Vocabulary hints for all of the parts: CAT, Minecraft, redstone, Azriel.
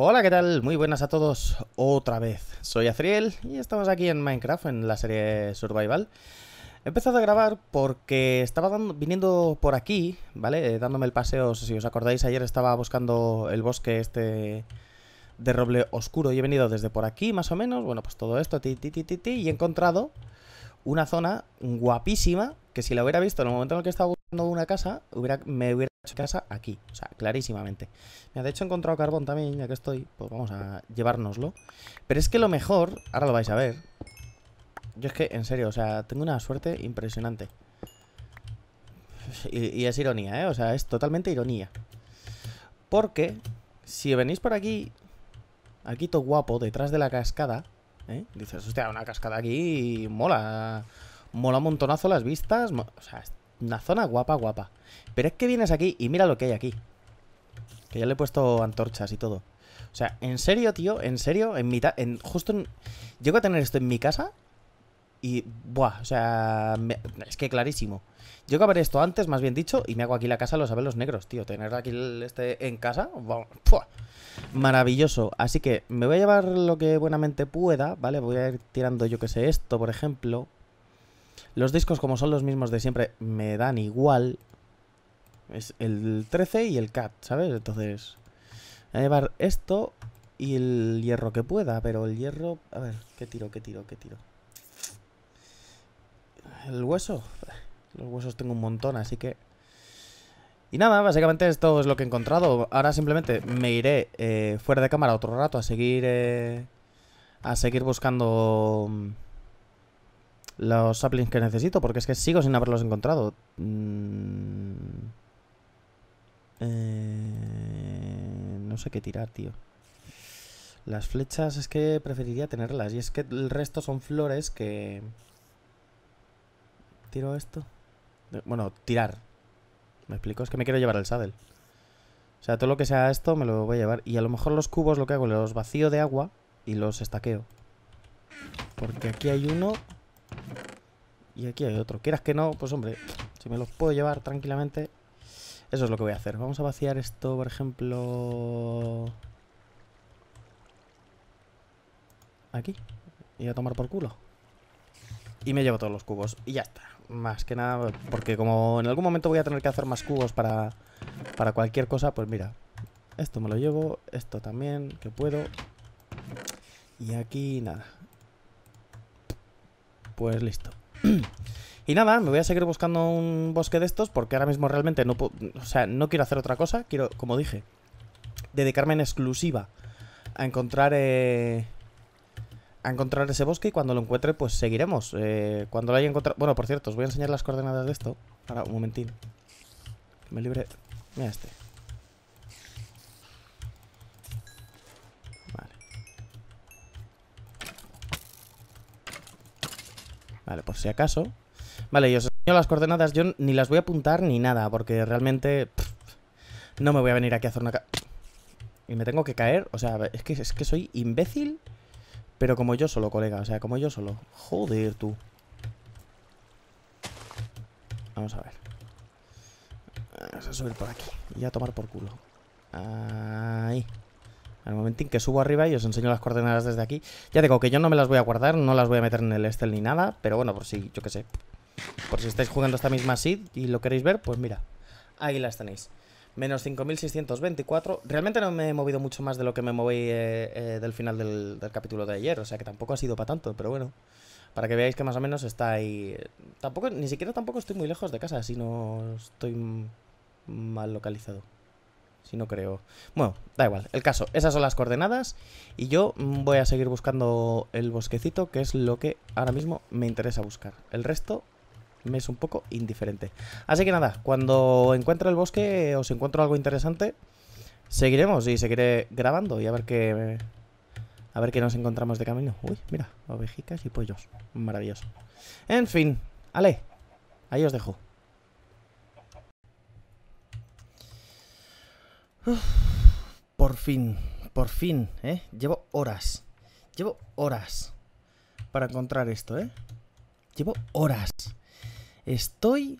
Hola, ¿qué tal? Muy buenas a todos otra vez. Soy Azriel y estamos aquí en Minecraft, en la serie Survival. He empezado a grabar porque estaba viniendo por aquí, ¿vale? Dándome el paseo, si os acordáis, ayer estaba buscando el bosque este de roble oscuro y he venido desde por aquí, más o menos. Bueno, pues todo esto, y he encontrado una zona guapísima que si la hubiera visto en el momento en el que estaba buscando una casa, me hubiera hecho casa aquí, o sea, clarísimamente. Mira, de hecho he encontrado carbón también, ya que estoy, pues vamos a llevárnoslo. Pero es que lo mejor, ahora lo vais a ver, yo es que, en serio, o sea, tengo una suerte impresionante. Y es ironía, ¿eh? O sea, es totalmente ironía. Porque si venís por aquí, aquí todo guapo, detrás de la cascada, ¿eh? Dices, hostia, una cascada aquí y mola. Mola un montonazo las vistas. O sea, es una zona guapa, guapa. Pero es que vienes aquí y mira lo que hay aquí. Que ya le he puesto antorchas y todo. O sea, en serio, tío, en serio, en mitad. Llego a tener esto en mi casa y, buah, o sea, es que clarísimo. Llego a ver esto antes, más bien dicho, y me hago aquí la casa a los abelos negros, tío. Tener aquí este en casa, vamos, ¡pua! Maravilloso. Así que me voy a llevar lo que buenamente pueda, ¿vale? Voy a ir tirando, yo que sé, esto, por ejemplo. Los discos, como son los mismos de siempre, me dan igual. Es el 13 y el CAT, ¿sabes? Entonces voy a llevar esto y el hierro que pueda. Pero el hierro... A ver, ¿qué tiro? ¿El hueso? Los huesos tengo un montón, así que... Y nada, básicamente esto es lo que he encontrado. Ahora simplemente me iré fuera de cámara otro rato a seguir buscando los saplings que necesito, porque es que sigo sin haberlos encontrado. No sé qué tirar, tío. Las flechas es que preferiría tenerlas. Y es que el resto son flores que... ¿Tiro esto? Bueno, tirar. ¿Me explico? Es que me quiero llevar el saddle. O sea, todo lo que sea esto me lo voy a llevar. Y a lo mejor los cubos lo que hago, los vacío de agua y los estaqueo. Porque aquí hay uno... Y aquí hay otro. Quieras que no, pues hombre, si me los puedo llevar tranquilamente, eso es lo que voy a hacer. Vamos a vaciar esto, por ejemplo, aquí, y a tomar por culo. Y me llevo todos los cubos y ya está. Más que nada, porque como en algún momento voy a tener que hacer más cubos para cualquier cosa, pues mira, esto me lo llevo, esto también, que puedo. Y aquí nada. Pues listo. Y nada, me voy a seguir buscando un bosque de estos, porque ahora mismo realmente no puedo, o sea, no quiero hacer otra cosa. Quiero, como dije, dedicarme en exclusiva a encontrar ese bosque, y cuando lo encuentre pues seguiremos. Cuando lo haya encontrado... Bueno, por cierto, os voy a enseñar las coordenadas de esto. Ahora, un momentín, que me libre. Mira este. Vale, por si acaso. Vale, y os enseño las coordenadas. Yo ni las voy a apuntar ni nada, porque realmente no me voy a venir aquí a hacer una... Y me tengo que caer. O sea, es que soy imbécil, pero como yo solo, colega. O sea, como yo solo. Joder, tú. Vamos a ver. Vamos a subir por aquí y a tomar por culo. Ahí. Al momentín que subo arriba y os enseño las coordenadas desde aquí. Ya digo que yo no me las voy a guardar, no las voy a meter en el Excel ni nada. Pero bueno, por si, yo qué sé, por si estáis jugando esta misma seed y lo queréis ver, pues mira, ahí las tenéis. Menos 5.624. Realmente no me he movido mucho más de lo que me moví del final del capítulo de ayer. O sea que tampoco ha sido para tanto, pero bueno, para que veáis que más o menos está ahí. Tampoco, ni siquiera tampoco estoy muy lejos de casa, si no estoy mal localizado. Si no creo... Bueno, da igual. El caso, esas son las coordenadas. Y yo voy a seguir buscando el bosquecito, que es lo que ahora mismo me interesa buscar. El resto me es un poco indiferente. Así que nada, cuando encuentre el bosque o si encuentro algo interesante, seguiremos y seguiré grabando. Y a ver qué nos encontramos de camino. Uy, mira, ovejicas y pollos. Maravilloso. En fin, ale, ahí os dejo. Uf, por fin, ¿eh? Llevo horas para encontrar esto, ¿eh? Llevo horas. Estoy...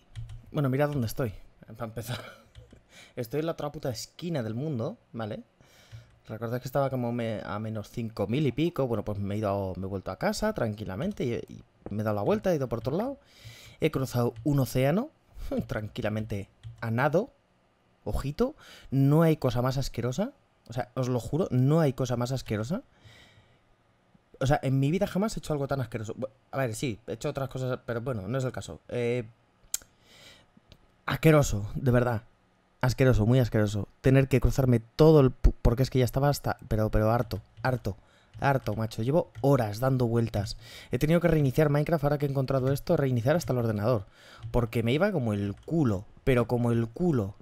Bueno, mirad dónde estoy, para empezar. Estoy en la otra puta esquina del mundo, ¿vale? Recordad que estaba como a menos 5.000 y pico. Bueno, pues me he vuelto a casa tranquilamente y me he dado la vuelta, he ido por otro lado. He cruzado un océano tranquilamente a nado. Ojito, no hay cosa más asquerosa. O sea, os lo juro, no hay cosa más asquerosa. O sea, en mi vida jamás he hecho algo tan asqueroso. A ver, sí, he hecho otras cosas, pero bueno, no es el caso. Asqueroso, de verdad. Asqueroso, muy asqueroso. Tener que cruzarme todo el... Porque es que ya estaba hasta... Pero harto, macho. Llevo horas dando vueltas. He tenido que reiniciar Minecraft, ahora que he encontrado esto, reiniciar hasta el ordenador. Porque me iba como el culo, pero como el culo.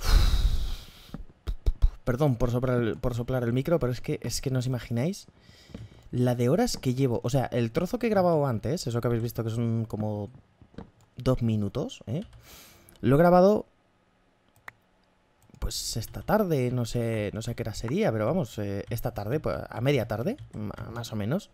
Uf. Perdón por soplar el micro, pero es que no os imagináis la de horas que llevo. O sea, el trozo que he grabado antes, eso que habéis visto que son como 2 minutos, ¿eh? Lo he grabado pues esta tarde, no sé qué hora sería, pero vamos, esta tarde, pues, a media tarde, más o menos.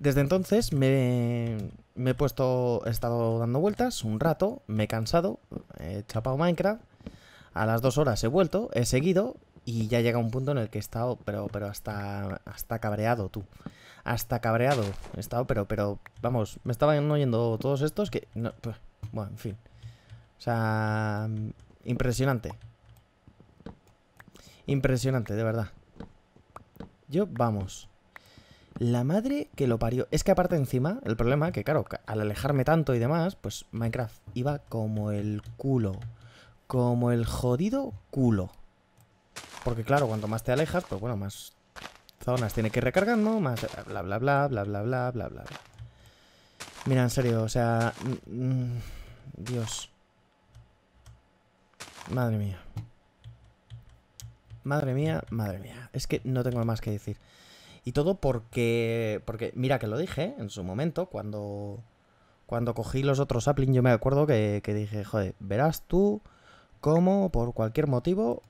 Desde entonces me he puesto, he estado dando vueltas un rato, me he cansado, he chapado Minecraft. A las 2 horas he vuelto, he seguido y ya llega un punto en el que he estado, pero hasta cabreado, tú. Hasta cabreado he estado, pero vamos, me estaban oyendo todos estos que... No, bueno, en fin. O sea, impresionante. Impresionante, de verdad. Yo, vamos. La madre que lo parió. Es que aparte encima, el problema, que claro, al alejarme tanto y demás, pues Minecraft iba como el culo. Como el jodido culo. Porque claro, cuanto más te alejas, pues bueno, más zonas tiene que ir recargando, más bla bla bla bla bla bla bla bla. Mira, en serio, o sea... Dios. Madre mía. Madre mía, madre mía. Es que no tengo más que decir. Y todo porque mira que lo dije en su momento, cuando cogí los otros saplings, yo me acuerdo que dije, joder, verás tú... Como por cualquier motivo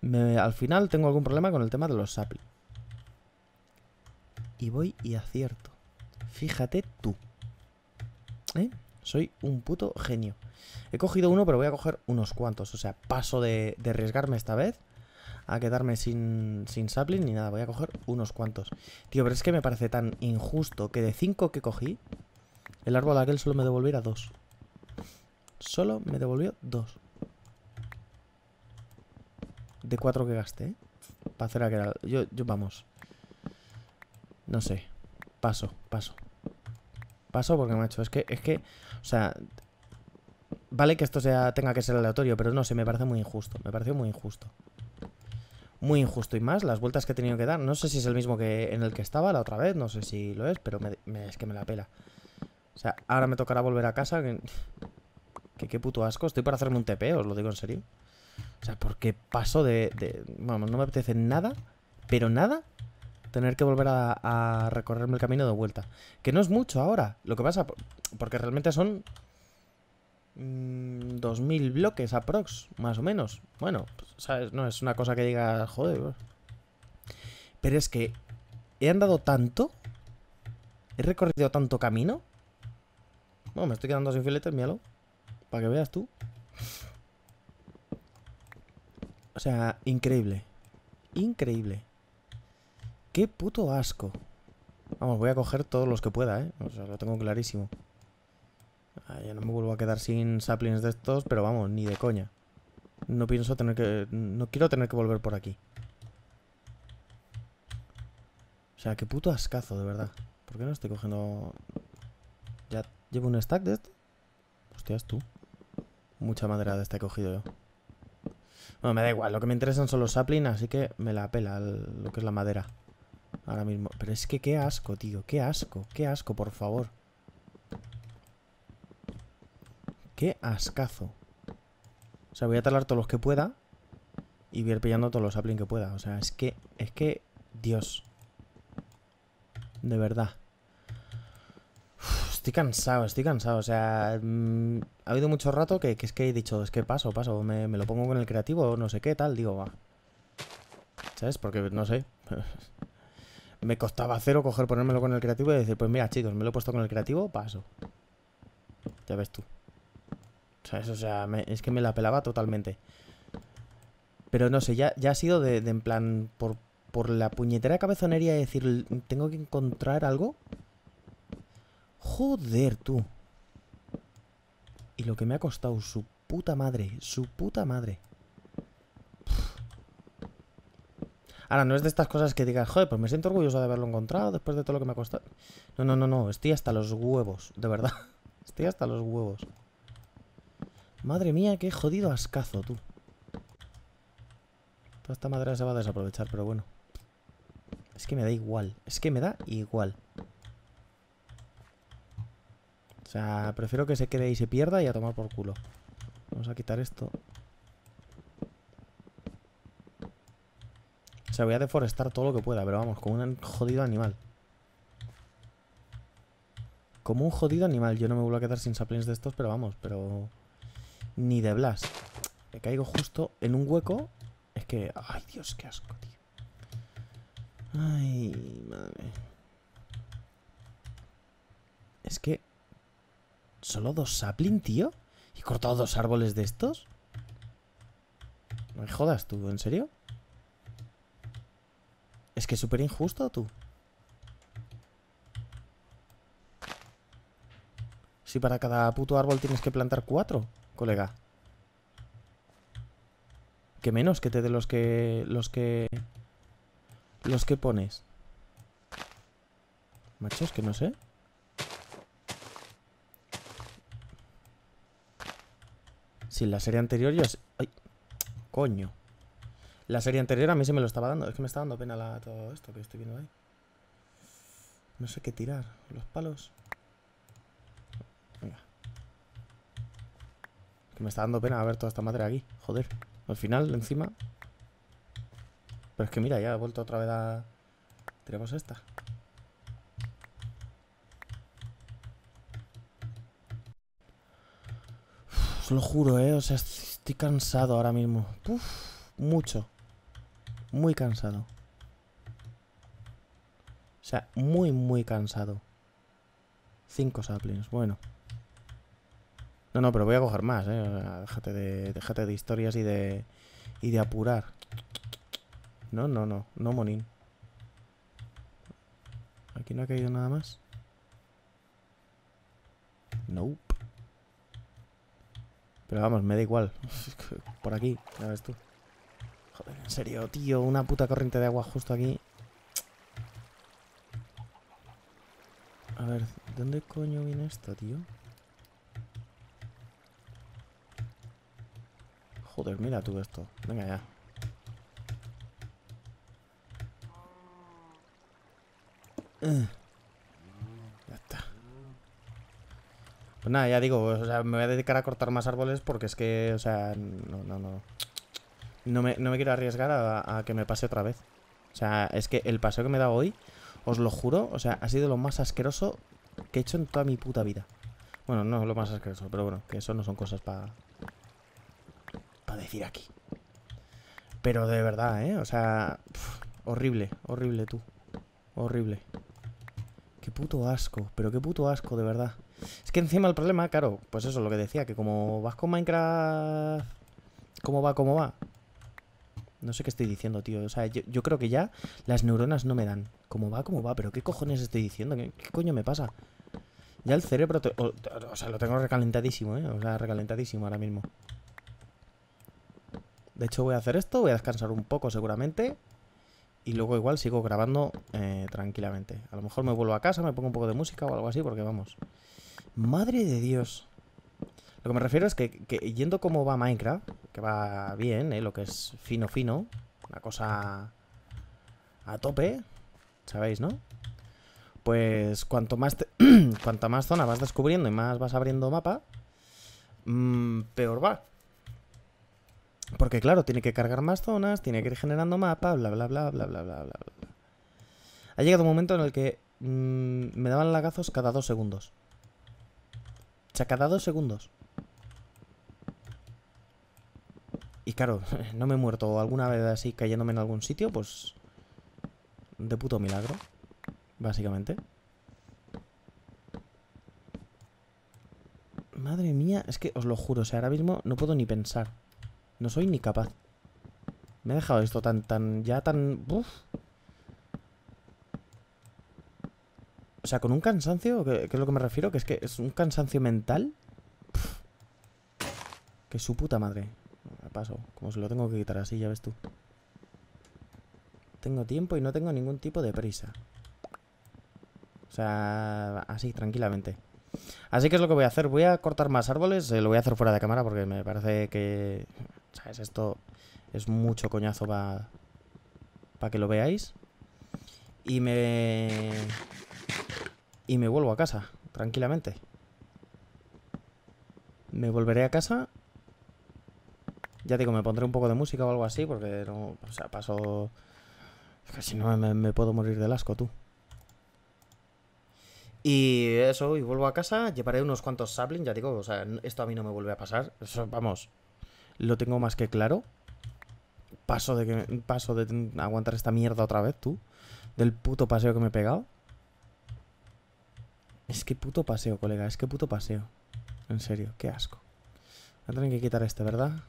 al final tengo algún problema con el tema de los saplings. Y voy y acierto. Fíjate tú. ¿Eh? Soy un puto genio. He cogido uno, pero voy a coger unos cuantos. O sea, paso de arriesgarme esta vez a quedarme sin sapling ni nada. Voy a coger unos cuantos. Tío, pero es que me parece tan injusto que de 5 que cogí, el árbol aquel solo me devolviera 2. Solo me devolvió 2. De 4 que gasté, ¿eh? Para hacer aquel... Yo vamos. No sé. Paso. Paso porque, macho, es que... O sea... Vale que esto tenga que ser aleatorio, pero no sé, me parece muy injusto. Me pareció muy injusto. Muy injusto y más, las vueltas que he tenido que dar. No sé si es el mismo que en el que estaba la otra vez, no sé si lo es, pero es que me la pela. O sea, ahora me tocará volver a casa... Qué puto asco, estoy para hacerme un TP, os lo digo en serio. O sea, porque paso Vamos, no me apetece nada, pero nada, tener que volver a recorrerme el camino de vuelta. Que no es mucho ahora, lo que pasa, porque realmente son 2000 bloques aprox, más o menos. Bueno, pues, ¿sabes? No es una cosa que diga, joder. Pero es que he andado tanto, he recorrido tanto camino. Bueno, me estoy quedando sin filetes, míralo. Para que veas tú. O sea, increíble. Increíble. Qué puto asco. Vamos, voy a coger todos los que pueda, ¿eh? O sea, lo tengo clarísimo. Ah, yo no me vuelvo a quedar sin saplings de estos, pero vamos, ni de coña. No pienso tener que... No quiero tener que volver por aquí. O sea, qué puto ascazo, de verdad. ¿Por qué no estoy cogiendo...? ¿Ya llevo un stack de esto? Hostias, tú. Mucha madera de este he cogido yo. Bueno, me da igual, lo que me interesan son los saplings, así que me la pela lo que es la madera ahora mismo. Pero es que qué asco, tío, qué asco, por favor. Qué ascazo. O sea, voy a talar todos los que pueda y voy a ir pillando todos los saplings que pueda. O sea, es que, Dios. De verdad. Estoy cansado, o sea, ha habido mucho rato que es que he dicho, es que paso, me lo pongo con el creativo, no sé qué, tal, digo, va. ¿Sabes? Porque, no sé, me costaba cero coger, ponérmelo con el creativo y decir, pues mira, chicos, me lo he puesto con el creativo, paso. Ya ves tú. ¿Sabes? O sea, es que me la pelaba totalmente. Pero no sé, ya ha sido de en plan por la puñetera cabezonería de decir, tengo que encontrar algo. Joder, tú. Y lo que me ha costado, su puta madre, su puta madre. Ahora, no es de estas cosas que digas, joder, pues me siento orgulloso de haberlo encontrado después de todo lo que me ha costado. No, no, no, no, estoy hasta los huevos, de verdad. Estoy hasta los huevos. Madre mía, qué jodido ascazo, tú. Toda esta madera se va a desaprovechar, pero bueno. Es que me da igual, es que me da igual. O sea, prefiero que se quede y se pierda y a tomar por culo. Vamos a quitar esto. O sea, voy a deforestar todo lo que pueda, pero vamos, como un jodido animal. Como un jodido animal. Yo no me vuelvo a quedar sin saplings de estos, pero vamos, pero... Ni de blas. Me caigo justo en un hueco. Es que... Ay, Dios, qué asco, tío. Ay, madre. Es que... ¿Solo 2 saplings, tío? ¿Y he cortado 2 árboles de estos? No me jodas, tú, ¿en serio? Es que es súper injusto, tú. Si para cada puto árbol tienes que plantar 4, colega. Que menos que te dé los que pones. Macho, es que no sé. Si en la serie anterior yo... Ay, coño. La serie anterior a mí se me lo estaba dando. Es que me está dando pena todo esto que estoy viendo ahí. No sé qué tirar. Los palos. Venga. Es que me está dando pena ver toda esta madre aquí. Joder. Al final, encima. Pero es que mira, ya he vuelto otra vez a... Tiramos esta. Uf, os lo juro, ¿eh? O sea, estoy cansado ahora mismo. Uf, mucho. Muy cansado. O sea, muy, muy cansado. 5 saplings, bueno. No, no, pero voy a coger más, ¿eh? O sea, déjate de historias y de apurar. No, no, no. No, monín. ¿Aquí no ha caído nada más? Nope. Pero vamos, me da igual. Por aquí, ya ves tú. Joder, en serio, tío. Una puta corriente de agua justo aquí. A ver, ¿dónde coño viene esto, tío? Joder, mira tú esto. Venga ya. Ya está. Pues nada, ya digo, o sea, me voy a dedicar a cortar más árboles porque es que, o sea, no. No me quiero arriesgar a que me pase otra vez. O sea, es que el paseo que me he dado hoy, os lo juro, o sea, ha sido lo más asqueroso que he hecho en toda mi puta vida. Bueno, no lo más asqueroso, pero bueno, que eso no son cosas para decir aquí. Pero de verdad, ¿eh? O sea, pff, horrible, horrible tú. Horrible. Qué puto asco, pero qué puto asco, de verdad. Es que encima el problema, claro, pues eso, lo que decía, que como vas con Minecraft... ¿Cómo va? No sé qué estoy diciendo, tío. O sea, yo creo que ya las neuronas no me dan. ¿Cómo va? ¿Pero qué cojones estoy diciendo? ¿Qué coño me pasa? Ya el cerebro... O sea, lo tengo recalentadísimo, ¿eh? O sea, recalentadísimo ahora mismo. De hecho, voy a hacer esto, voy a descansar un poco seguramente. Y luego igual sigo grabando tranquilamente. A lo mejor me vuelvo a casa, me pongo un poco de música o algo así, porque vamos. Madre de Dios. Lo que me refiero es que yendo como va Minecraft, que va bien, lo que es fino, una cosa a tope, ¿sabéis, no? Pues cuanta más zona vas descubriendo y más vas abriendo mapa, peor va. Porque claro, tiene que cargar más zonas, tiene que ir generando mapa, bla, bla, bla. Ha llegado un momento en el que me daban lagazos cada 2 segundos. O sea, cada 2 segundos. Y claro, no me he muerto alguna vez así cayéndome en algún sitio, pues... De puto milagro, básicamente. Madre mía, es que os lo juro, o sea, ahora mismo no puedo ni pensar. No soy ni capaz. Me he dejado esto tan... Uf. O sea, con un cansancio, ¿qué es lo que me refiero? Que es un cansancio mental. Pff. Que su puta madre. Me paso, como si lo tengo que quitar así, ya ves tú. Tengo tiempo y no tengo ningún tipo de prisa. O sea, así, tranquilamente. Así que es lo que voy a hacer. Voy a cortar más árboles. Lo voy a hacer fuera de cámara porque me parece que... ¿Sabes? Esto es mucho coñazo para que lo veáis. Y me vuelvo a casa, tranquilamente. Me volveré a casa. Ya digo, me pondré un poco de música o algo así, porque no... O sea, paso... Es que si no me puedo morir del asco, tú. Y eso, y vuelvo a casa. Llevaré unos cuantos saplings, ya digo, o sea, esto a mí no me vuelve a pasar. Eso, vamos, lo tengo más que claro. Paso de aguantar esta mierda otra vez, tú. Del puto paseo que me he pegado. Es que puto paseo, colega, es que puto paseo. En serio, qué asco. Voy a tener que quitar este, ¿verdad?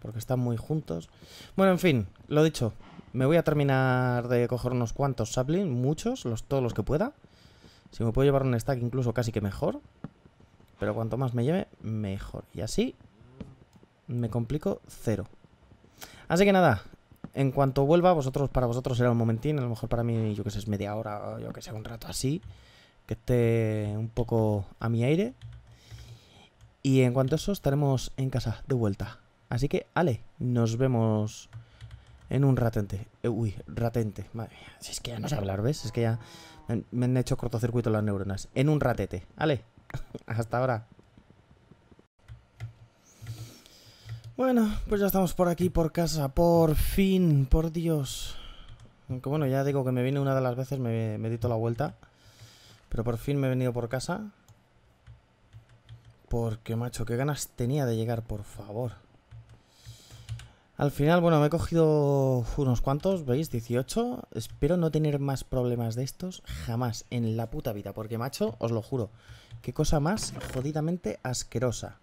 Porque están muy juntos. Bueno, en fin, lo dicho. Me voy a terminar de coger unos cuantos saplings, muchos, todos los que pueda. Si me puedo llevar un stack incluso casi que mejor. Pero cuanto más me lleve, mejor. Y así me complico cero. Así que nada, en cuanto vuelva, para vosotros será un momentín. A lo mejor para mí, yo que sé, es media hora o yo que sé, un rato así. Que esté un poco a mi aire. Y en cuanto a eso, estaremos en casa de vuelta. Así que, ale, nos vemos en un ratente. Uy, ratente. Madre mía, si es que ya no sé hablar, ¿ves? Es que ya me han hecho cortocircuito las neuronas. En un ratete. Ale, hasta ahora. Bueno, pues ya estamos por aquí, por casa. Por fin, por Dios. Aunque bueno, ya digo que me vine una de las veces, me di toda la vuelta. Pero por fin me he venido por casa. Porque, macho, qué ganas tenía de llegar, por favor. Al final, bueno, me he cogido unos cuantos, ¿veis? 18. Espero no tener más problemas de estos jamás en la puta vida. Porque, macho, os lo juro, qué cosa más jodidamente asquerosa.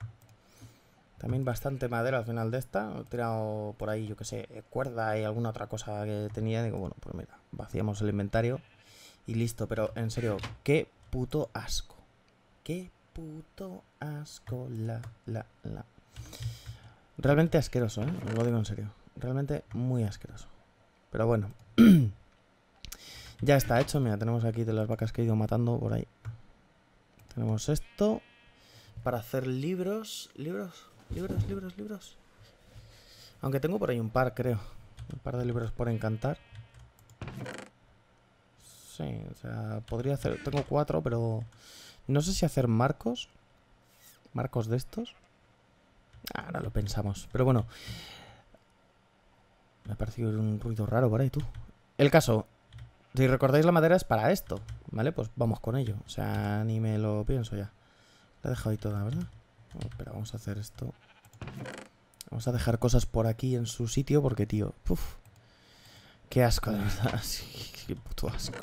También bastante madera al final de esta. He tirado por ahí, yo qué sé, cuerda y alguna otra cosa que tenía. Digo, bueno, pues mira, vaciamos el inventario y listo. Pero, en serio, qué puto asco. Qué puto asco, la. Realmente asqueroso, ¿eh? Os lo digo en serio. Realmente muy asqueroso. Pero bueno. Ya está hecho. Mira, tenemos aquí de las vacas que he ido matando por ahí. Tenemos esto. Para hacer libros. Libros. Aunque tengo por ahí un par, creo. Un par de libros por encantar. Sí, o sea, podría hacer... Tengo 4, pero... No sé si hacer marcos. Marcos de estos. Ahora lo pensamos, pero bueno. Me ha parecido un ruido raro por ahí, tú. El caso, si recordáis, la madera es para esto, ¿vale? Pues vamos con ello, o sea, ni me lo pienso ya. La he dejado ahí toda, ¿verdad? Oh, espera, vamos a hacer esto. Vamos a dejar cosas por aquí en su sitio porque, tío, uf, qué asco, de verdad. Qué puto asco.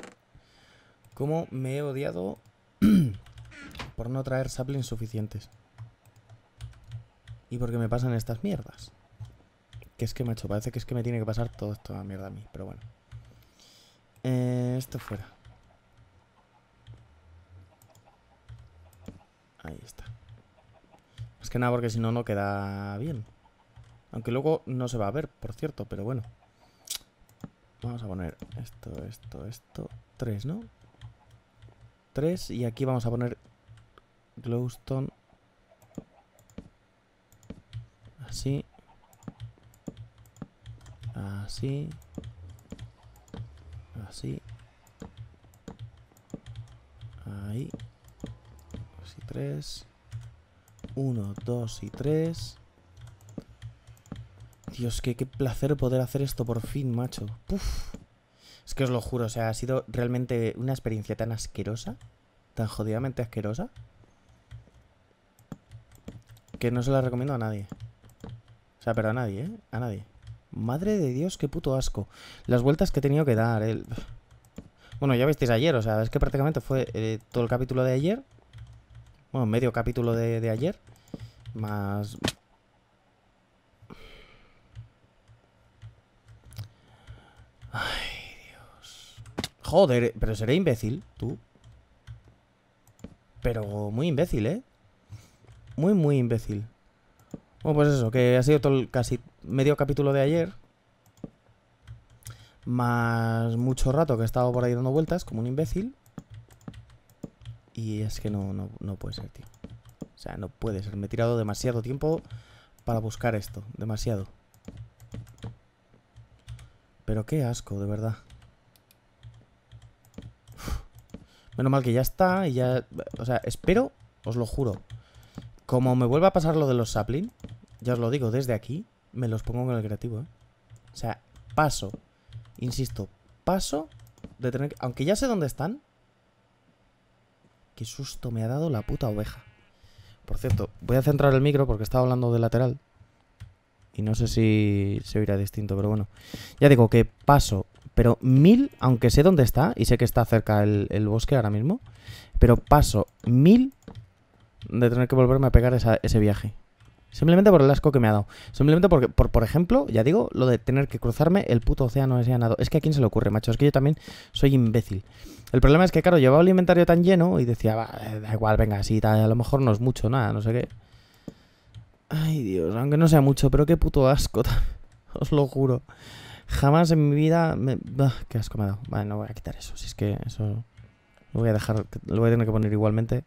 Cómo me he odiado por no traer saplings suficientes. Y porque me pasan estas mierdas. Que es que, macho, parece que es que me tiene que pasar todo esto a mierda a mí. Pero bueno. Esto fuera. Ahí está. Más que nada porque si no, no queda bien. Aunque luego no se va a ver, por cierto. Pero bueno. Vamos a poner esto. 3, ¿no? 3. Y aquí vamos a poner glowstone. Así. Así. Así. Ahí. 2 y 3. 1, 2 y 3. Dios, qué placer poder hacer esto por fin, macho. Puf. Es que os lo juro, o sea, ha sido realmente una experiencia tan asquerosa. Tan jodidamente asquerosa. Que no se la recomiendo a nadie. O sea, pero a nadie, ¿eh? A nadie. Madre de Dios, qué puto asco. Las vueltas que he tenido que dar. Bueno, ya visteis ayer, o sea, es que prácticamente fue todo el capítulo de ayer. Bueno, medio capítulo de ayer. Más... Ay, Dios. Joder, pero seré imbécil, tú. Pero muy imbécil, ¿eh? Muy, muy imbécil. Bueno, pues eso, que ha sido todo casi medio capítulo de ayer. Más mucho rato que he estado por ahí dando vueltas como un imbécil. Y es que no puede ser, tío. O sea, no puede ser. Me he tirado demasiado tiempo para buscar esto. Demasiado. Pero qué asco, de verdad. Uf. Menos mal que ya está y ya... O sea, espero, os lo juro. Como me vuelva a pasar lo de los sapling, ya os lo digo, desde aquí me los pongo con el creativo, ¿eh? O sea, paso. Insisto, paso de tener... Aunque ya sé dónde están. Qué susto me ha dado la puta oveja. Por cierto, voy a centrar el micro porque estaba hablando de lateral. Y no sé si se oirá distinto, pero bueno. Ya digo que paso, pero mil, aunque sé dónde está, y sé que está cerca el bosque ahora mismo, pero paso mil de tener que volverme a pegar ese viaje. Simplemente por el asco que me ha dado. Simplemente porque, por ejemplo, ya digo, lo de tener que cruzarme el puto océano ese anado. Es que a quién se le ocurre, macho. Es que yo también soy imbécil. El problema es que, claro, llevaba el inventario tan lleno y decía, va, da igual, venga, así, a lo mejor no es mucho, nada, no sé qué. Ay, Dios, aunque no sea mucho, pero qué puto asco. Os lo juro. Jamás en mi vida... qué asco me ha dado. Vale, no voy a quitar eso. Si es que eso... Lo voy a dejar... Lo voy a tener que poner igualmente.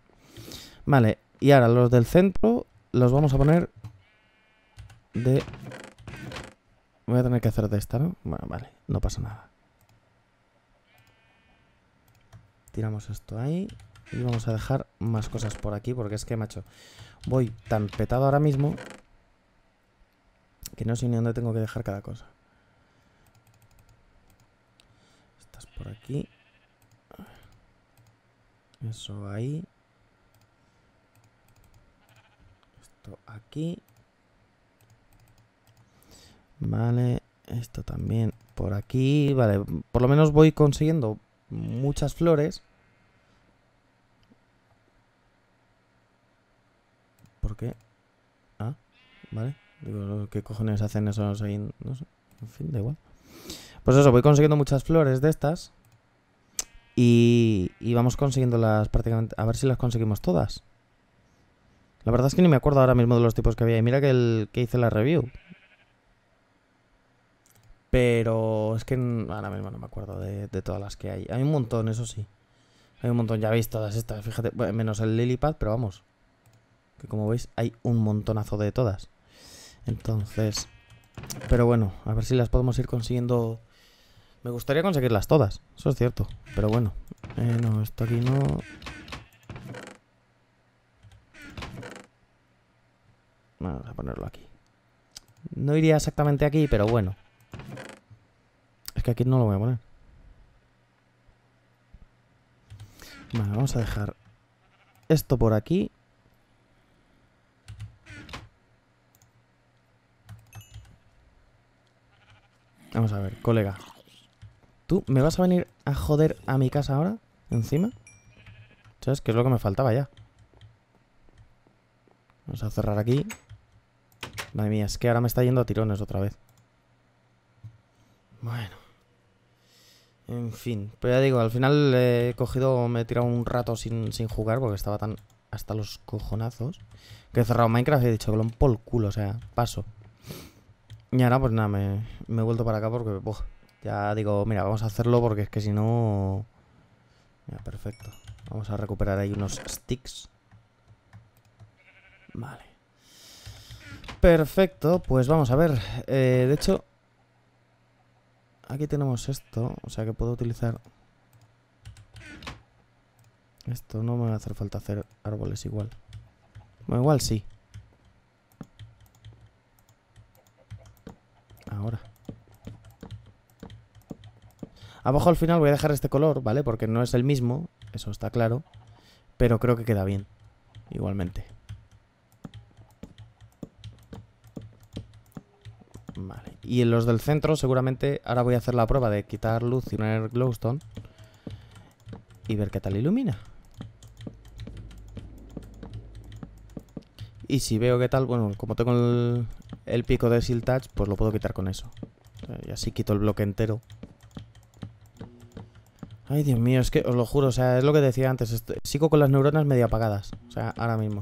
Vale, y ahora los del centro... Los vamos a poner de... Voy a tener que hacer de esta, ¿no? Bueno, vale, no pasa nada. Tiramos esto ahí. Y vamos a dejar más cosas por aquí. Porque es que, macho, voy tan petado ahora mismo que no sé ni dónde tengo que dejar cada cosa. Estas por aquí. Eso ahí. Aquí. Vale, esto también por aquí. Vale, por lo menos voy consiguiendo muchas flores. ¿Por qué? Ah, vale. Digo, ¿qué cojones hacen esos ahí? No sé, en fin, da igual. Pues eso, voy consiguiendo muchas flores de estas. Y vamos consiguiéndolas prácticamente. A ver si las conseguimos todas. La verdad es que ni me acuerdo ahora mismo de los tipos que había. Y mira que que hice la review. Pero es que ahora mismo no me acuerdo de todas las que hay. Hay un montón, eso sí. Hay un montón, ya veis todas estas, fíjate. Bueno, menos el Lilipad, pero vamos. Que como veis hay un montonazo de todas. Entonces... Pero bueno, a ver si las podemos ir consiguiendo... Me gustaría conseguirlas todas, eso es cierto. Pero bueno. No, esto aquí no... Vamos a ponerlo aquí. No iría exactamente aquí, pero bueno. Es que aquí no lo voy a poner. Vale, vamos a dejar esto por aquí. Vamos a ver, colega. ¿Tú me vas a venir a joder a mi casa ahora? ¿Encima? ¿Sabes qué es lo que me faltaba ya? Vamos a cerrar aquí. Madre mía, es que ahora me está yendo a tirones otra vez. Bueno. En fin. Pues ya digo, al final he cogido... Me he tirado un rato sin jugar porque estaba tan... Hasta los cojonazos. Que he cerrado Minecraft y he dicho que lo empo el culo. O sea, paso. Y ahora pues nada, me he vuelto para acá porque... ya digo, mira, vamos a hacerlo porque es que si no... Mira, perfecto. Vamos a recuperar ahí unos sticks. Vale. Perfecto, pues vamos a ver. De hecho, aquí tenemos esto, o sea que puedo utilizar esto. No me va a hacer falta hacer árboles igual. Bueno, igual sí. Ahora. Abajo al final voy a dejar este color, ¿vale? Porque no es el mismo, eso está claro. Pero creo que queda bien, igualmente. Vale, y en los del centro seguramente ahora voy a hacer la prueba de quitar luz y poner glowstone y ver qué tal ilumina. Y si veo qué tal, bueno, como tengo el pico de Shield Touch, pues lo puedo quitar con eso. Y así quito el bloque entero Ay, Dios mío, es que os lo juro, o sea, es lo que decía antes. Sigo con las neuronas medio apagadas, o sea, ahora mismo.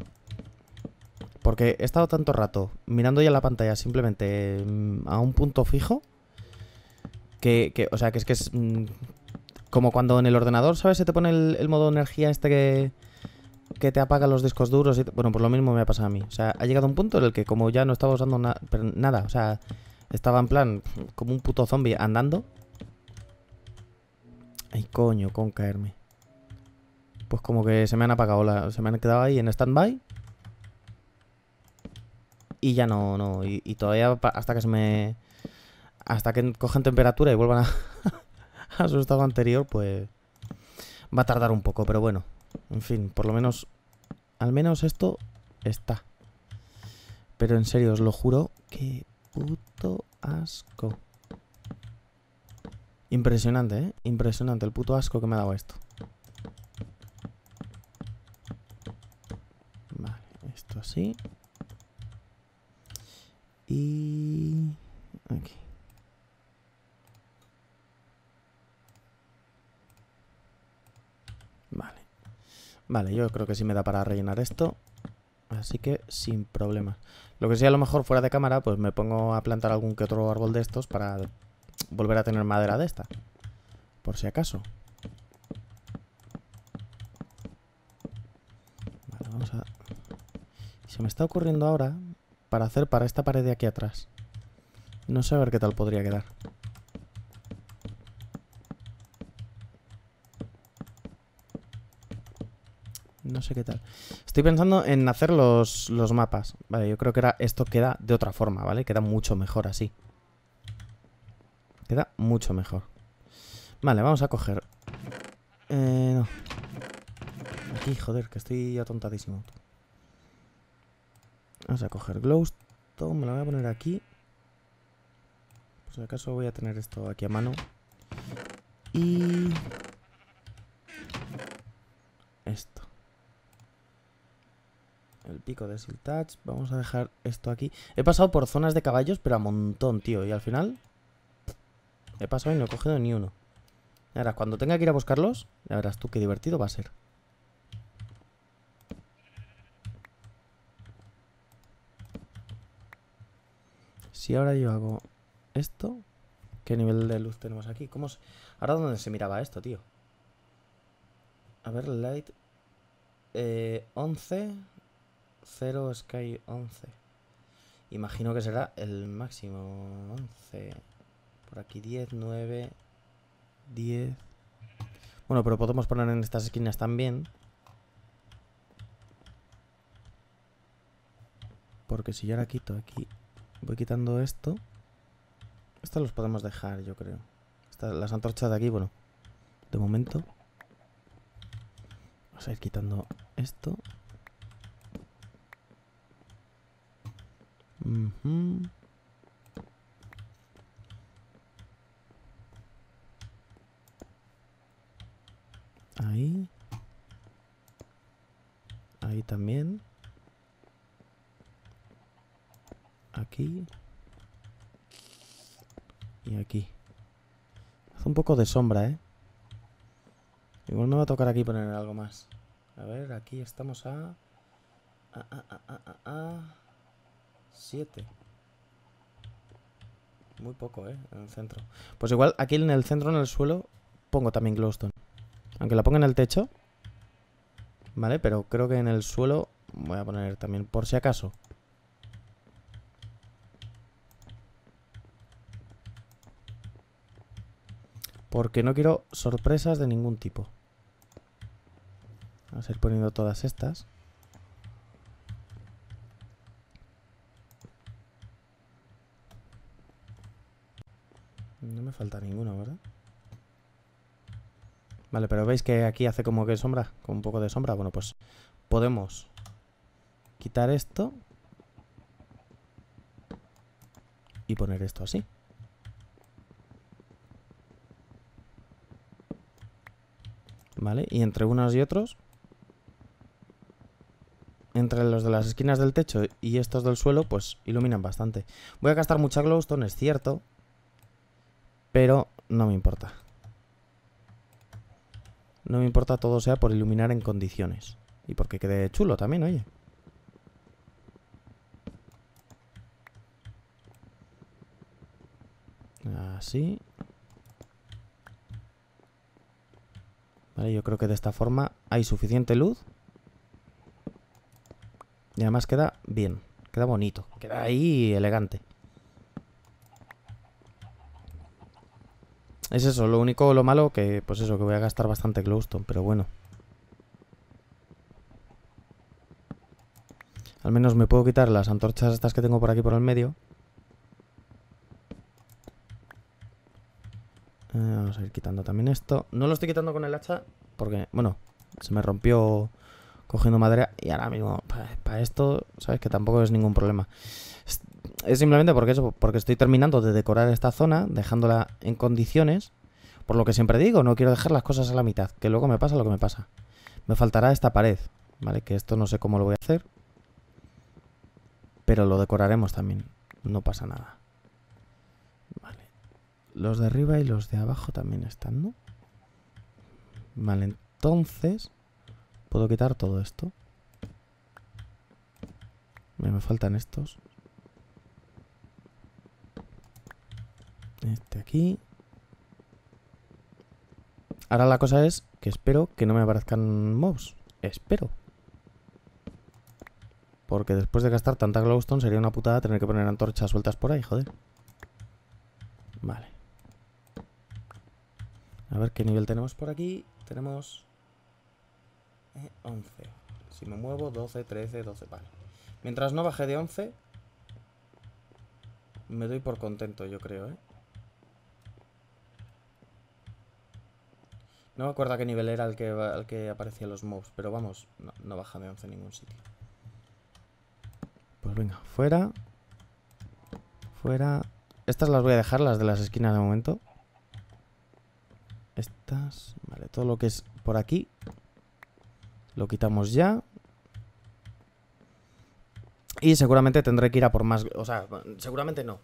Porque he estado tanto rato mirando ya la pantalla simplemente a un punto fijo que o sea, que es como cuando en el ordenador, ¿sabes? Se te pone el modo energía este que te apaga los discos duros y bueno, pues lo mismo me ha pasado a mí. O sea, ha llegado un punto en el que como ya no estaba usando nada, o sea, estaba en plan como un puto zombie andando. Ay, coño, con caerme. Pues como que se me han apagado, se me han quedado ahí en stand-by. Y ya no, y todavía hasta que hasta que cojan temperatura y vuelvan a su estado anterior, pues va a tardar un poco, pero bueno. En fin, por lo menos, al menos esto está. Pero en serio, os lo juro, qué puto asco. Impresionante, ¿eh? Impresionante el puto asco que me ha dado esto. Vale, esto así. Y... aquí. Vale. Vale, yo creo que sí me da para rellenar esto. Así que sin problemas. Lo que sí, a lo mejor fuera de cámara, pues me pongo a plantar algún que otro árbol de estos para... volver a tener madera de esta, por si acaso. Vale, vamos a... Se me está ocurriendo ahora para hacer para esta pared de aquí atrás. No sé a ver qué tal podría quedar. No sé qué tal. Estoy pensando en hacer los mapas. Vale, yo creo que era... esto queda de otra forma, ¿vale? Queda mucho mejor así. Queda mucho mejor. Vale, vamos a coger... no. Aquí, joder, que estoy atontadísimo. Vamos a coger glowstone. Me lo voy a poner aquí. Por si acaso voy a tener esto aquí a mano. Y... esto. El pico de Silk Touch. Vamos a dejar esto aquí. He pasado por zonas de caballos, pero a montón, tío. Y al final... he pasado y no he cogido ni uno. Ahora, cuando tenga que ir a buscarlos, ya verás tú qué divertido va a ser. Si ahora yo hago esto... ¿qué nivel de luz tenemos aquí? ¿Cómo se... ahora dónde se miraba esto, tío? A ver, light... 11... 0 sky 11. Imagino que será el máximo 11... Por aquí 10, 9, 10... Bueno, pero podemos poner en estas esquinas también. Porque si yo ahora quito aquí... voy quitando esto. Estas los podemos dejar, yo creo. Las antorchas de aquí, bueno. De momento. Vamos a ir quitando esto. Ahí. Ahí también. Aquí. Y aquí. Hace un poco de sombra, ¿eh? Igual me va a tocar aquí poner algo más. A ver, aquí estamos a... 7. Muy poco, ¿eh? En el centro. Pues igual aquí en el centro, en el suelo, pongo también glowstone. Aunque la ponga en el techo, ¿vale? Pero creo que en el suelo voy a poner también, por si acaso. Porque no quiero sorpresas de ningún tipo. Vamos a ir poniendo todas estas. No me falta ninguna, ¿verdad? Vale, pero veis que aquí hace como que sombra, con un poco de sombra. Bueno, pues podemos quitar esto y poner esto así. Vale, y entre unos y otros, entre los de las esquinas del techo y estos del suelo, pues iluminan bastante. Voy a gastar mucha glowstone, es cierto, pero no me importa. No me importa, todo sea por iluminar en condiciones. Y porque quede chulo también, oye. Así. Vale, yo creo que de esta forma hay suficiente luz. Y además queda bien, queda bonito, queda ahí elegante. Es eso, lo único, lo malo, que pues eso, que voy a gastar bastante glowstone, pero bueno. Al menos me puedo quitar las antorchas estas que tengo por aquí por el medio. Vamos a ir quitando también esto. No lo estoy quitando con el hacha porque, bueno, se me rompió cogiendo madera. Y ahora mismo, para esto, sabes que tampoco es ningún problema. Es simplemente porque eso, porque estoy terminando de decorar esta zona, dejándola en condiciones. Por lo que siempre digo, no quiero dejar las cosas a la mitad, que luego me pasa lo que me pasa. Me faltará esta pared, ¿vale? Que esto no sé cómo lo voy a hacer, pero lo decoraremos también, no pasa nada. Vale. Los de arriba y los de abajo también están, ¿no? Vale, entonces puedo quitar todo esto. Mira, me faltan estos. Este aquí. Ahora la cosa es que espero que no me aparezcan mobs. Espero. Porque después de gastar tanta glowstone sería una putada tener que poner antorchas sueltas por ahí, joder. Vale. A ver qué nivel tenemos por aquí. Tenemos 11. Si me muevo, 12, 13, 12, vale. Mientras no baje de 11, me doy por contento, yo creo, ¿eh? No me acuerdo a qué nivel era el que aparecían los mobs, pero vamos, no baja de 11 en ningún sitio. Pues venga, fuera. Fuera. Estas las voy a dejar, las de las esquinas de momento. Estas. Vale, todo lo que es por aquí lo quitamos ya. Y seguramente tendré que ir a por más... O sea, seguramente no.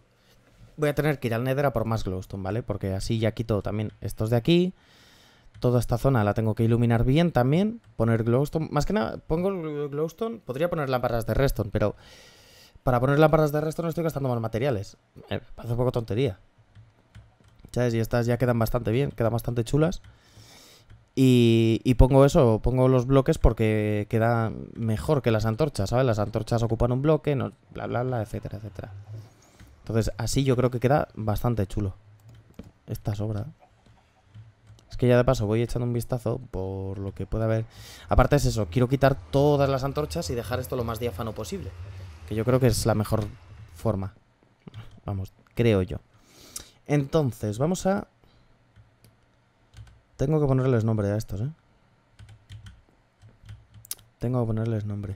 Voy a tener que ir al Nether a por más glowstone, ¿vale? Porque así ya quito también estos de aquí. Toda esta zona la tengo que iluminar bien también. Poner glowstone. Más que nada, pongo glowstone. Podría poner lámparas de redstone, pero... Para poner lámparas de redstone no estoy gastando más materiales. Me parece un poco tontería, ¿sabes? Y estas ya quedan bastante bien. Quedan bastante chulas. Y pongo eso, pongo los bloques porque queda mejor que las antorchas, ¿sabes? Las antorchas ocupan un bloque, no, bla, bla, bla, etcétera, etcétera. Entonces, así yo creo que queda bastante chulo. Esta sobra. Es que ya de paso voy echando un vistazo por lo que pueda haber. Aparte es eso, quiero quitar todas las antorchas y dejar esto lo más diáfano posible. Que yo creo que es la mejor forma. Vamos, creo yo. Entonces, vamos a... Tengo que ponerles nombre a estos, ¿eh? Tengo que ponerles nombre.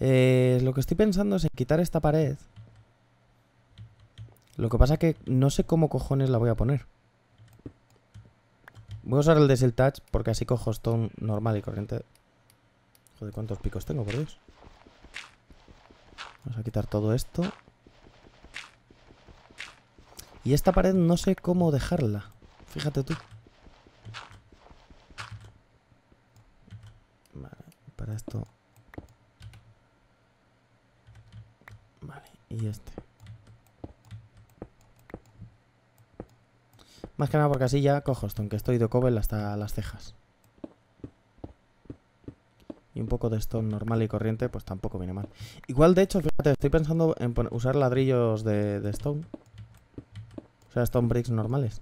Lo que estoy pensando es en quitar esta pared. Lo que pasa que no sé cómo cojones la voy a poner. Voy a usar el de Seal Touch porque así cojo stone normal y corriente. Joder, ¿cuántos picos tengo, por Dios? Vamos a quitar todo esto. Y esta pared no sé cómo dejarla. Fíjate tú. Para esto. Vale, y este. Más que nada porque así ya cojo esto, aunque estoy de cobel hasta las cejas. Y un poco de stone normal y corriente, pues tampoco viene mal. Igual, de hecho, fíjate, estoy pensando en usar ladrillos de stone. O sea, stone bricks normales.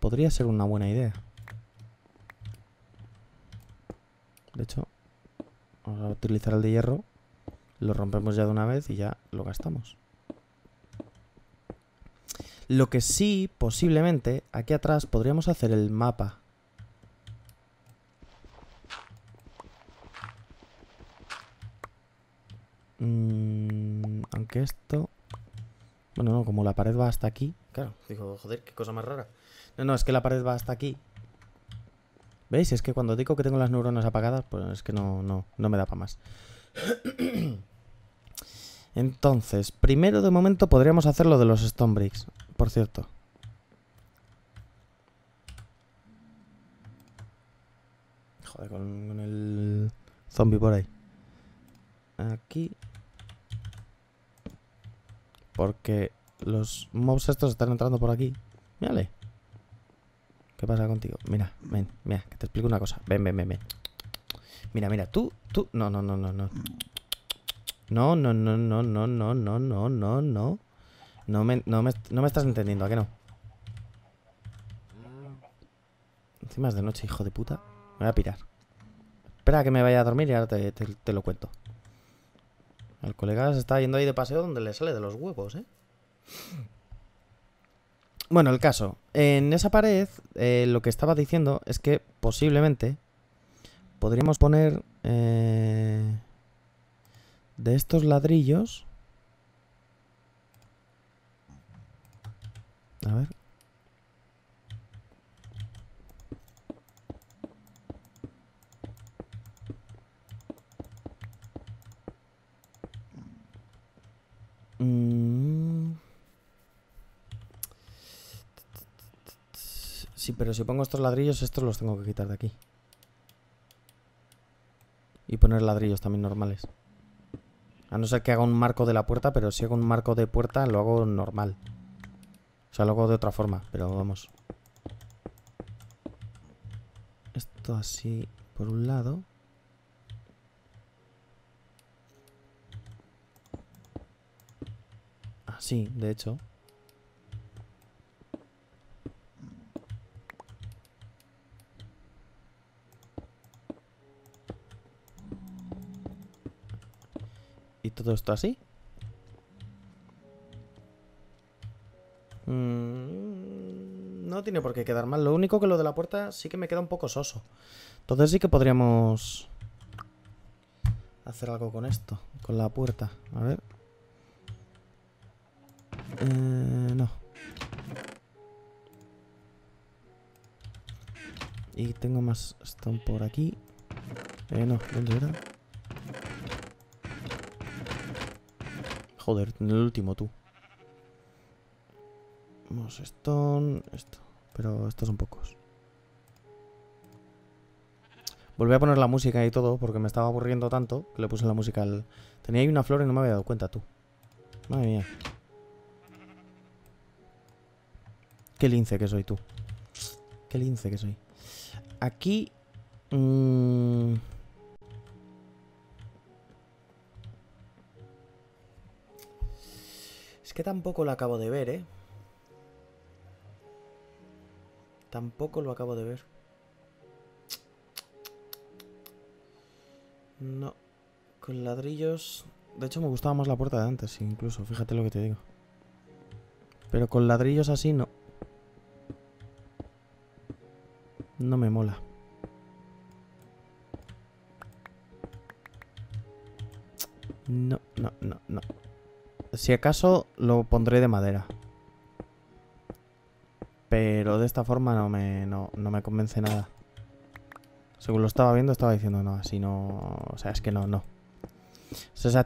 Podría ser una buena idea. De hecho, vamos a utilizar el de hierro. Lo rompemos ya de una vez y ya lo gastamos. Lo que sí, posiblemente, aquí atrás podríamos hacer el mapa. Aunque esto... Bueno, no, como la pared va hasta aquí. Claro, digo, joder, qué cosa más rara. No, es que la pared va hasta aquí. ¿Veis? Es que cuando digo que tengo las neuronas apagadas, pues es que no me da para más. Entonces, primero de momento podríamos hacer lo de los stone bricks. por cierto. Joder, con el zombie por ahí. Aquí. Porque los mobs estos están entrando por aquí. Mírale. ¿Qué pasa contigo? Mira, ven, mira, que te explico una cosa. Ven. Mira, mira, tú. No. No. No me estás entendiendo, ¿a qué no? Encima es de noche, hijo de puta. Me voy a pirar. Espera a que me vaya a dormir y ahora te lo cuento. El colega se está yendo ahí de paseo donde le sale de los huevos, ¿eh? Bueno, el caso. En esa pared, lo que estaba diciendo es que posiblemente podríamos poner de estos ladrillos. A ver. Sí, pero si pongo estos ladrillos, estos los tengo que quitar de aquí. Y poner ladrillos también normales. A no ser que haga un marco de la puerta, pero si hago un marco de puerta lo hago normal. O sea, lo hago de otra forma, pero vamos. Esto así por un lado. Así, de hecho. Y todo esto así. No tiene por qué quedar mal. Lo único que lo de la puerta sí que me queda un poco soso. Entonces sí que podríamos hacer algo con esto, con la puerta. A ver. No. Y tengo más stone por aquí. No, ¿dónde era? Joder, en el último tú. Vamos, stone, esto. Pero estos son pocos. Volví a poner la música y todo porque me estaba aburriendo tanto que le puse la música al... Tenía ahí una flor y no me había dado cuenta, tú. Madre mía. Qué lince que soy, tú. Qué lince que soy. Aquí... Es que tampoco lo acabo de ver, ¿eh? Tampoco lo acabo de ver. No. Con ladrillos... De hecho, me gustaba más la puerta de antes, incluso. Fíjate lo que te digo. Pero con ladrillos así, no. No me mola. No. Si acaso lo pondré de madera. Pero de esta forma no me convence nada. Según lo estaba viendo, estaba diciendo, no, así no... O sea, es que no. O sea,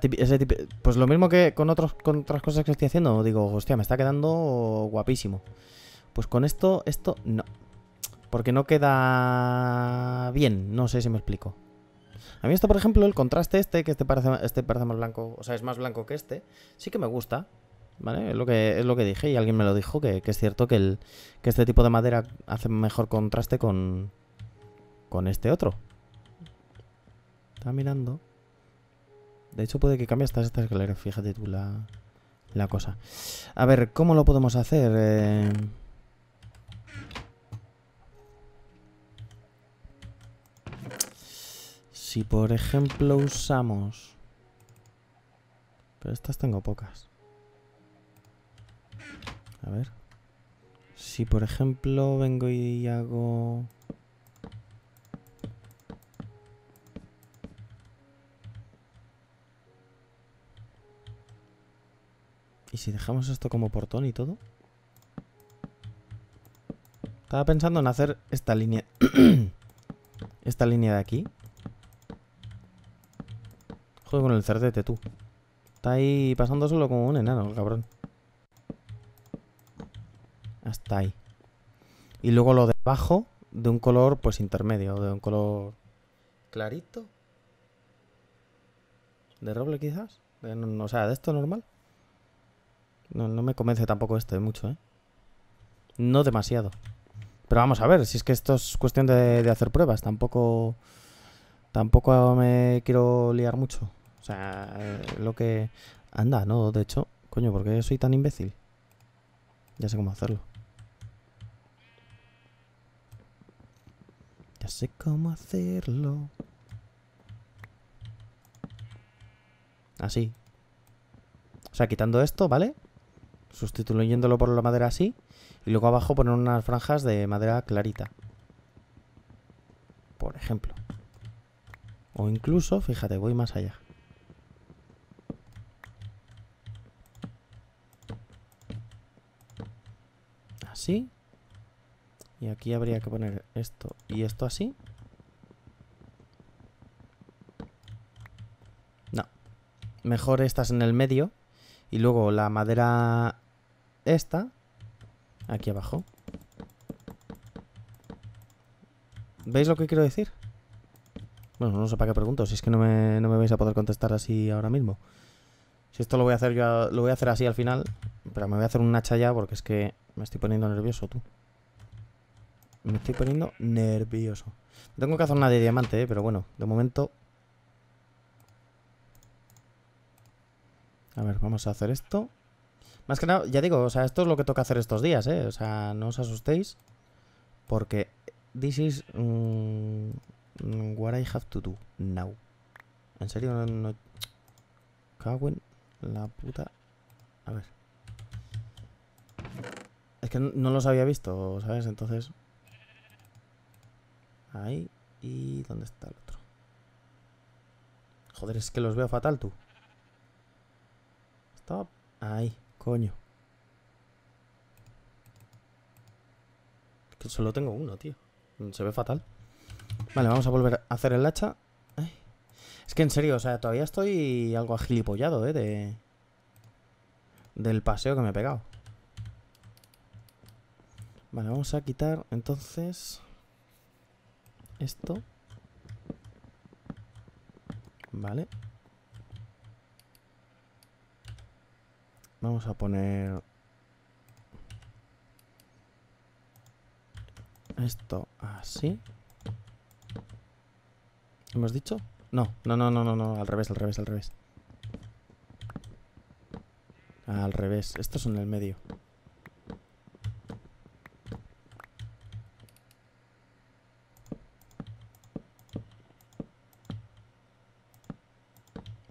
pues lo mismo que con otras cosas que estoy haciendo. Digo, hostia, me está quedando guapísimo. Pues con esto no. Porque no queda bien, no sé si me explico. A mí esto, por ejemplo, el contraste este, que este parece más blanco, o sea, es más blanco que este, sí que me gusta, ¿vale? Es lo que dije y alguien me lo dijo, que es cierto que este tipo de madera hace mejor contraste con este otro. Estaba mirando. De hecho, puede que cambie hasta esta escalera, fíjate tú la cosa. A ver, ¿cómo lo podemos hacer? Si por ejemplo usamos... Pero estas tengo pocas. A ver. Si por ejemplo vengo y hago... ¿Y si dejamos esto como portón y todo? Estaba pensando en hacer esta línea... Esta línea de aquí. Con el cerdete, tú. Está ahí pasando solo como un enano, el cabrón. hasta ahí. Y luego lo de abajo, de un color pues intermedio, de un color clarito. ¿De roble quizás? O sea, ¿de esto normal? No me convence tampoco este mucho, ¿eh? No demasiado. Pero vamos a ver, si es que esto es cuestión de hacer pruebas. Tampoco me quiero liar mucho. O sea, lo que... Anda, no, de hecho... Coño, ¿por qué soy tan imbécil? Ya sé cómo hacerlo. Ya sé cómo hacerlo. Así. O sea, quitando esto, ¿vale? Sustituyéndolo por la madera así. Y luego abajo poner unas franjas de madera clarita. Por ejemplo. O incluso, fíjate, voy más allá. Así. Y aquí habría que poner esto y esto así. No. Mejor estas en el medio. Y luego la madera esta, aquí abajo. ¿Veis lo que quiero decir? Bueno, no sé para qué pregunto, si es que no me vais a poder contestar así ahora mismo. Si esto lo voy a hacer yo, lo voy a hacer así al final, pero me voy a hacer un hacha ya porque es que me estoy poniendo nervioso, tú. Me estoy poniendo nervioso. Tengo que hacer una de diamante, pero bueno, de momento... A ver, vamos a hacer esto. Más que nada, ya digo, o sea, esto es lo que toca hacer estos días, ¿eh? O sea, no os asustéis. Porque this is what I have to do now. En serio, no... Cago en la puta... A ver. Es que no los había visto, ¿sabes? Entonces... Ahí. ¿Y dónde está el otro? Joder, es que los veo fatal, tú. Stop. Ahí, coño. Que solo tengo uno, tío. Se ve fatal. Vale, vamos a volver a hacer el hacha. Ay. Es que en serio, o sea, todavía estoy algo agilipollado, del paseo que me he pegado. Vale, vamos a quitar, entonces... Esto. Vale. Vamos a poner esto así. ¿Hemos dicho? No, al revés. Al revés, estos son en el medio.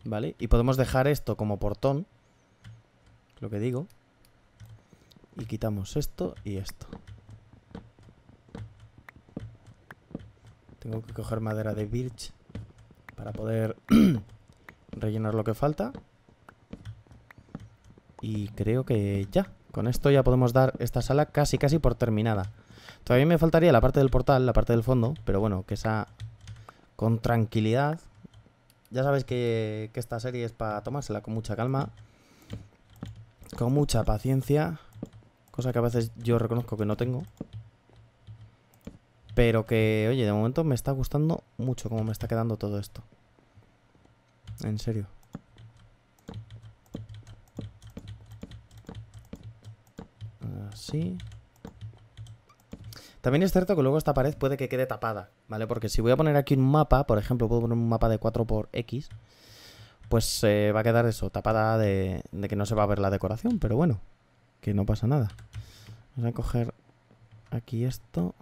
Vale, y podemos dejar esto como portón. Lo que digo. Y quitamos esto y esto. Tengo que coger madera de birch para poder rellenar lo que falta. Y creo que ya. Con esto ya podemos dar esta sala casi por terminada. Todavía me faltaría la parte del portal, la parte del fondo. Pero bueno, que esa con tranquilidad. Ya sabéis que esta serie es para tomársela con mucha calma. Con mucha paciencia, cosa que a veces yo reconozco que no tengo, pero que, oye, de momento me está gustando mucho cómo me está quedando todo esto. En serio. Así. También es cierto que luego esta pared puede que quede tapada, ¿vale? Porque si voy a poner aquí un mapa, por ejemplo, puedo poner un mapa de 4×X, pues va a quedar eso, tapada de que no se va a ver la decoración, pero bueno, que no pasa nada. Vamos a coger aquí esto.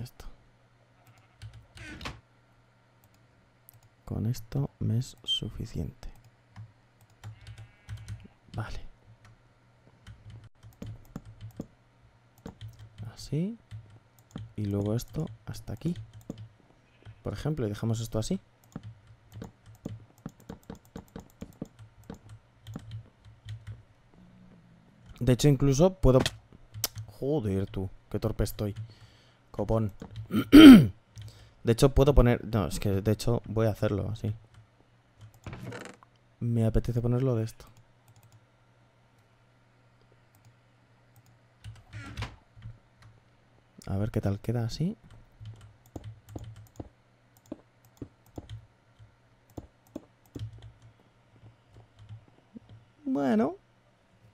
Esto. Con esto me es suficiente. Vale. Así. Y luego esto hasta aquí. Por ejemplo, y dejamos esto así. De hecho, incluso puedo... Joder, tú, qué torpe estoy. Copón. De hecho, puedo poner... No, es que de hecho voy a hacerlo así. Me apetece ponerlo de esto. A ver qué tal queda así. Bueno,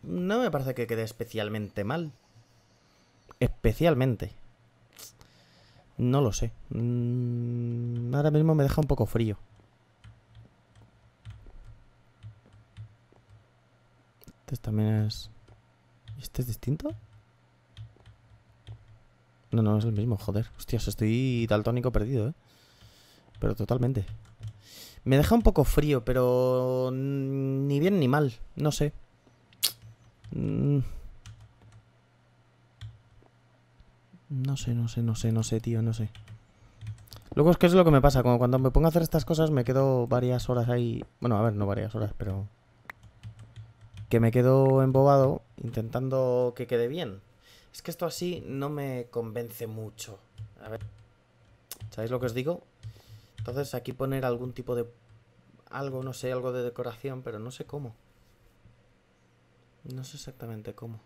no me parece que quede especialmente mal. Especialmente. No lo sé. Ahora mismo me deja un poco frío. Este también es... ¿Este es distinto? No, no, es el mismo, joder. Hostias, estoy daltónico perdido, ¿eh? Pero totalmente. Me deja un poco frío, pero... Ni bien ni mal, no sé. No sé, tío, no sé. Luego es que es lo que me pasa, como cuando me pongo a hacer estas cosas me quedo varias horas ahí... Bueno, a ver, no varias horas, pero... Que me quedo embobado intentando que quede bien. Es que esto así no me convence mucho. A ver... ¿Sabéis lo que os digo? Entonces aquí poner algún tipo de... Algo, no sé, algo de decoración, pero no sé cómo. No sé exactamente cómo.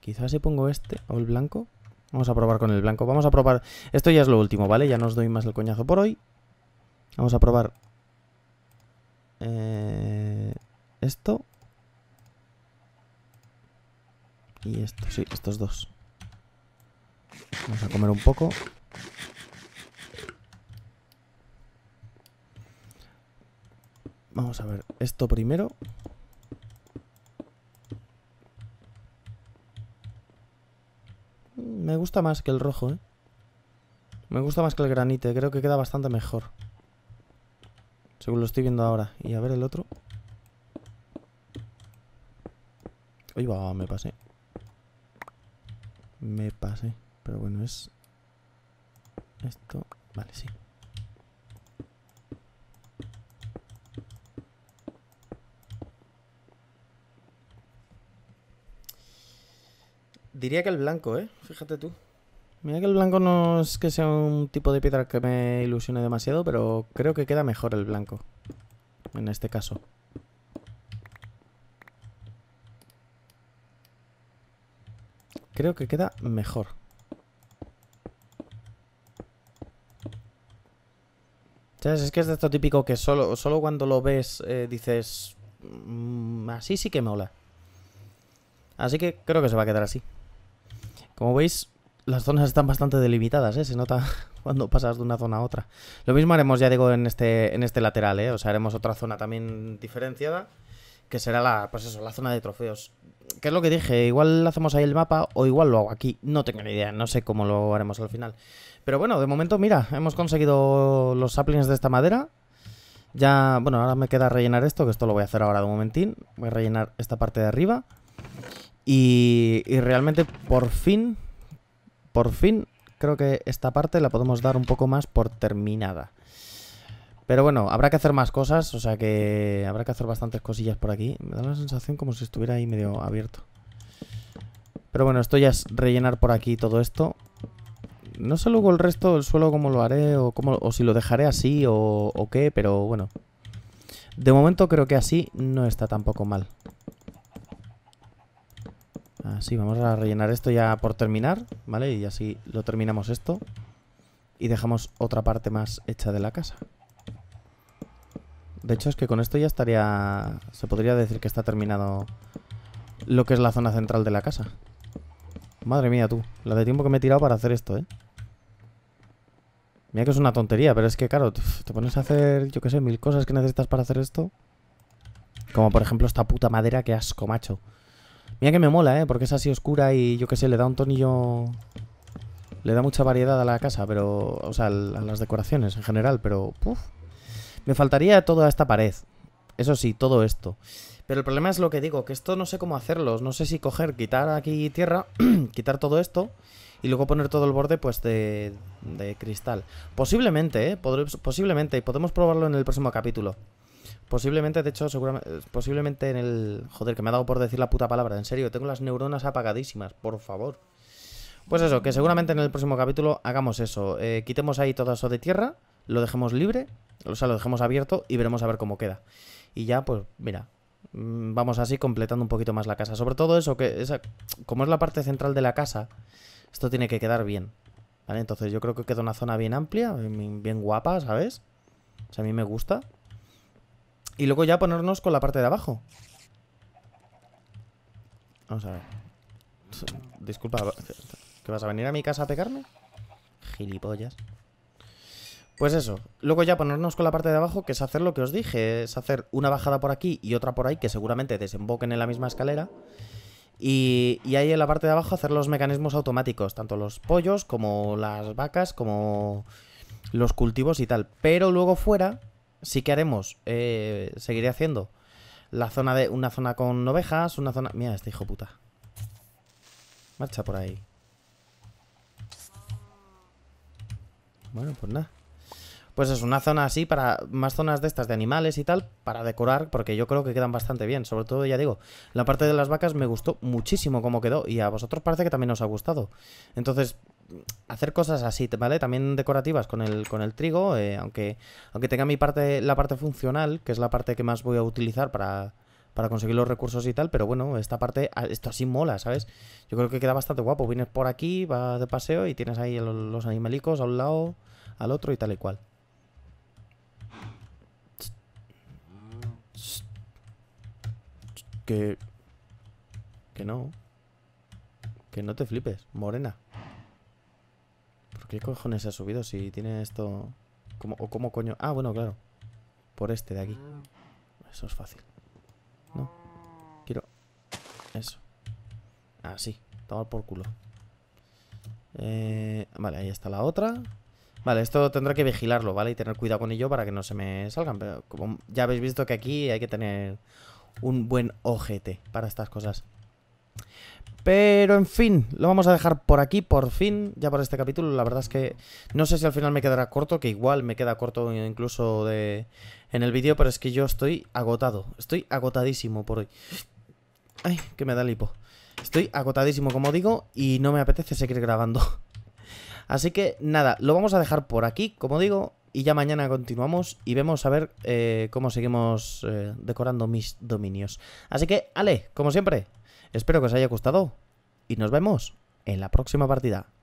Quizás si pongo este o el blanco. Vamos a probar con el blanco. Vamos a probar... Esto ya es lo último, ¿vale? Ya no os doy más el coñazo por hoy. Vamos a probar... esto. Y esto, sí, estos dos. Vamos a comer un poco. Vamos a ver, esto primero. Me gusta más que el rojo, ¿eh? Me gusta más que el granite. Creo que queda bastante mejor, según lo estoy viendo ahora. Y a ver el otro. Uy, va, me pasé. Me pasé. Pero bueno, es... Esto... Vale, sí. Diría que el blanco, ¿eh? Fíjate tú. Mira que el blanco no es que sea un tipo de piedra que me ilusione demasiado, pero creo que queda mejor el blanco, en este caso. Creo que queda mejor. ¿Sabes? Es que es de esto típico que solo cuando lo ves dices... así sí que mola. Así que creo que se va a quedar así. Como veis... Las zonas están bastante delimitadas, ¿eh? Se nota cuando pasas de una zona a otra. Lo mismo haremos, ya digo, en este lateral, ¿eh? O sea, haremos otra zona también diferenciada, que será la, pues eso, la zona de trofeos. Que es lo que dije, igual hacemos ahí el mapa o igual lo hago aquí. No tengo ni idea, no sé cómo lo haremos al final. Pero bueno, de momento, mira, hemos conseguido los saplings de esta madera. Ya, bueno, ahora me queda rellenar esto, que esto lo voy a hacer ahora de un momentín. Voy a rellenar esta parte de arriba. Y realmente, por fin, creo que esta parte la podemos dar un poco más por terminada. Pero bueno, habrá que hacer más cosas, o sea que habrá que hacer bastantes cosillas por aquí. Me da la sensación como si estuviera ahí medio abierto. Pero bueno, esto ya es rellenar por aquí todo esto. No sé luego el resto del suelo cómo lo haré, o si lo dejaré así o qué, pero bueno. De momento creo que así no está tampoco mal. Así, vamos a rellenar esto ya por terminar, ¿vale? Y así lo terminamos esto. Y dejamos otra parte más hecha de la casa. De hecho, es que con esto ya estaría... Se podría decir que está terminado lo que es la zona central de la casa. Madre mía, tú. La de tiempo que me he tirado para hacer esto, ¿eh? Mira que es una tontería, pero es que, claro, te pones a hacer, yo qué sé, mil cosas que necesitas para hacer esto. Como, por ejemplo, esta puta madera, que asco, macho. Mira que me mola, ¿eh? Porque es así oscura y yo qué sé, le da un tonillo... Le da mucha variedad a la casa, pero... O sea, a las decoraciones en general, pero... Uf. Me faltaría toda esta pared. Eso sí, todo esto. Pero el problema es lo que digo, que esto no sé cómo hacerlo. No sé si coger, quitar aquí tierra, quitar todo esto y luego poner todo el borde, pues, de cristal. Posiblemente, ¿eh? Posiblemente, y podemos probarlo en el próximo capítulo. Posiblemente, de hecho, seguramente... Posiblemente en el... Joder, que me ha dado por decir la puta palabra. En serio, tengo las neuronas apagadísimas, por favor. Pues eso, que seguramente en el próximo capítulo hagamos eso. Quitemos ahí todo eso de tierra, lo dejemos libre, o sea, lo dejemos abierto y veremos a ver cómo queda. Y ya, pues, mira, vamos así completando un poquito más la casa. Sobre todo eso, que esa, como es la parte central de la casa, esto tiene que quedar bien, ¿vale? Entonces yo creo que queda una zona bien amplia, bien guapa, ¿sabes? O sea, a mí me gusta. Y luego ya ponernos con la parte de abajo. Vamos a ver. Disculpa, ¿que vas a venir a mi casa a pegarme? Gilipollas. Pues eso, luego ya ponernos con la parte de abajo, que es hacer lo que os dije, es hacer una bajada por aquí y otra por ahí, que seguramente desemboquen en la misma escalera, y ahí en la parte de abajo hacer los mecanismos automáticos, tanto los pollos como las vacas, como los cultivos y tal. Pero luego fuera sí que haremos, seguiré haciendo la zona de una zona con ovejas, una zona... Mira, este hijo puta. Marcha por ahí. Bueno, pues nada. Pues es una zona así, para más zonas de estas de animales y tal, para decorar, porque yo creo que quedan bastante bien. Sobre todo, ya digo, la parte de las vacas me gustó muchísimo como quedó, y a vosotros parece que también os ha gustado. Entonces, hacer cosas así, ¿vale? También decorativas con el trigo, aunque tenga la parte funcional, que es la parte que más voy a utilizar para conseguir los recursos y tal, pero bueno, esta parte, esto así mola, ¿sabes? Yo creo que queda bastante guapo. Vienes por aquí, vas de paseo y tienes ahí los animalicos a un lado, al otro y tal y cual. Que no te flipes, morena. ¿Por qué cojones se ha subido si tiene esto? ¿Cómo coño? Ah, bueno, claro, por este de aquí. Eso es fácil. No, quiero eso. Así, tomar por culo. Vale, ahí está la otra. Vale, esto tendré que vigilarlo, ¿vale? Y tener cuidado con ello para que no se me salgan. Pero como ya habéis visto que aquí hay que tener un buen ojete para estas cosas. Pero en fin, lo vamos a dejar por aquí, por fin, ya por este capítulo. La verdad es que no sé si al final me quedará corto, que igual me queda corto incluso en el vídeo, pero es que yo estoy agotado. Estoy agotadísimo por hoy. Ay, que me da el hipo. Estoy agotadísimo, como digo, y no me apetece seguir grabando. Así que nada, lo vamos a dejar por aquí, como digo, y ya mañana continuamos y vemos a ver cómo seguimos decorando mis dominios. Así que, ale, como siempre, espero que os haya gustado y nos vemos en la próxima partida.